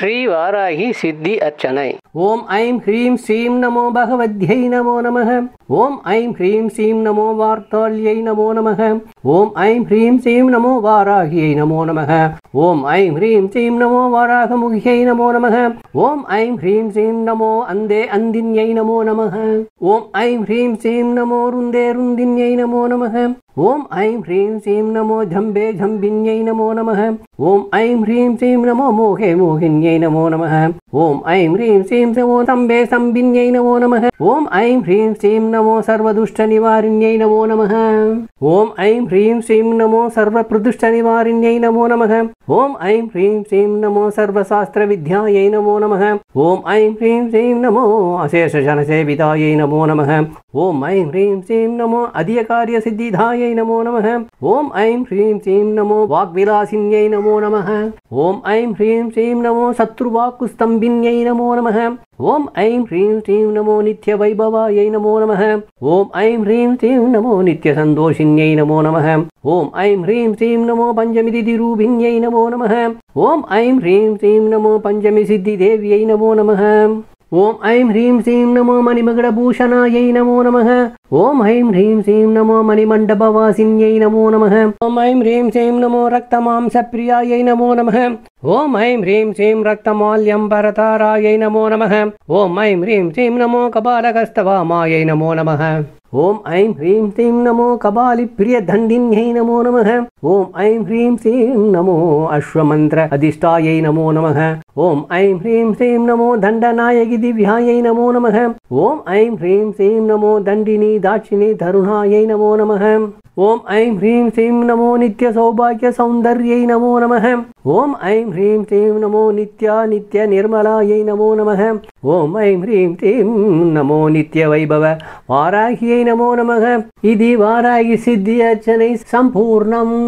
श्री वाराही सिद्धि अर्चने। ओम ऐं ह्रीं सीं नमो भगवद्यै नमो नमः। ओम ऐं ह्रीं सीं नमो वार्ताल्यै नमो नमः। ओम ऐं ह्रीं सीं नमो वाराह्यै नमो नमः। ओम ऐं ह्रीं सीं नमो वाराहमुख्यै नमो नमः। ओम ऐं ह्रीं सीं नमो अंधे अंधिन्यै नमो नमः। ओम ऐं ह्रीं सीं नमो रुन्दे रुन्दिन्यै नमो नमः। ओम ऐं ह्रीं सीं नमो झम्बे झम्बिन्यै नमो नमः। ओम ऐं ह्रीं सीं नमो मोहे मोहिन्यै नमो नमः। ओम ऐं ह्रीं सीं नमो तम्बे सम्बिन्यै नमो नमः। ओम ऐं ह्रीं सीं नमो सर्वदुष्ट निवारिण्यै नमो नमः। ओम ऐं ह्रीं सीं नमो सर्वप्रदुष्ट निवारिण्यै नमो नमः। ओम ऐं ह्रीं सीं नमो सर्वशास्त्र विद्यायै नमो नमः। ओम ऐं ह्रीं सीं नमो अशेष जन सेवितायै नमो नमः। ओम ऐं ह्रीं सीं नमो अधिक कार्य सिद्धिदायै नमो नमः। ओम ऐं ह्रीं सीं नमो वाग्विलासिन्यै नमो नमः। ओम ऐं ह्रीं सीं नमो शत्रुवाक्कुस्तम्भिन्यै नमो नमः। ओम ऐं ह्रीं सीं नमो नित्य वैभवायै नमो नमः। ओम ऐं ह्रीं सीं नमो नित्य संतोषिन्यै नमो नमः। ओम ऐं ह्रीं सीं नमो पंचमी तिथिरूपिण्यै नमो नमः। ओम ऐं ह्रीं सीं नमो पंचमी सिद्धिदेव्यै नमो नमः। ओम ऐं ह्रीं सीं नमो मणिमगडभूषणायै नमो नमः। ओम ऐं ह्रीं सीं नमो मणिमण्डपवासिन्यै नमो नमः। ओम ऐं ह्रीं सीं नमो रक्तमांसप्रियायै नमो नमः। ओम ऐं ह्रीं सीं रक्तमाल्यम्बरतारायै नमो नमः। ओम ऐं ह्रीं सीं नमो कपालकस्तवामायै नमो नमः। ओम ऐं ह्रीं सीं नमो कपालिप्रियदण्डिन्यै नमो नमः। ओम ऐं ह्रीं सीं नमो अश्वमन्त्र अधिष्ठायै नमो नमः। ओम ऐं ह्रीं सीं नमो दण्डनायकि दिव्यायै नमो नमः। ओम ऐं ह्रीं सीं नमो दण्डिनी दाक्षिणी तरुणायै नमो नमः। ओम ऐं ह्रीं सीं नमो नित्य सौभाग्य सौन्दर्यै नमो नमः। ओम ऐं ह्रीं सीं नमो नित्या नित्य निर्मलायै नमो नमः। ओम ऐं ह्रीं सीं नमो नित्य वैभव वाराह्यै नमो नमः। इति वाराहि सिद्धि अर्चने संपूर्णम्।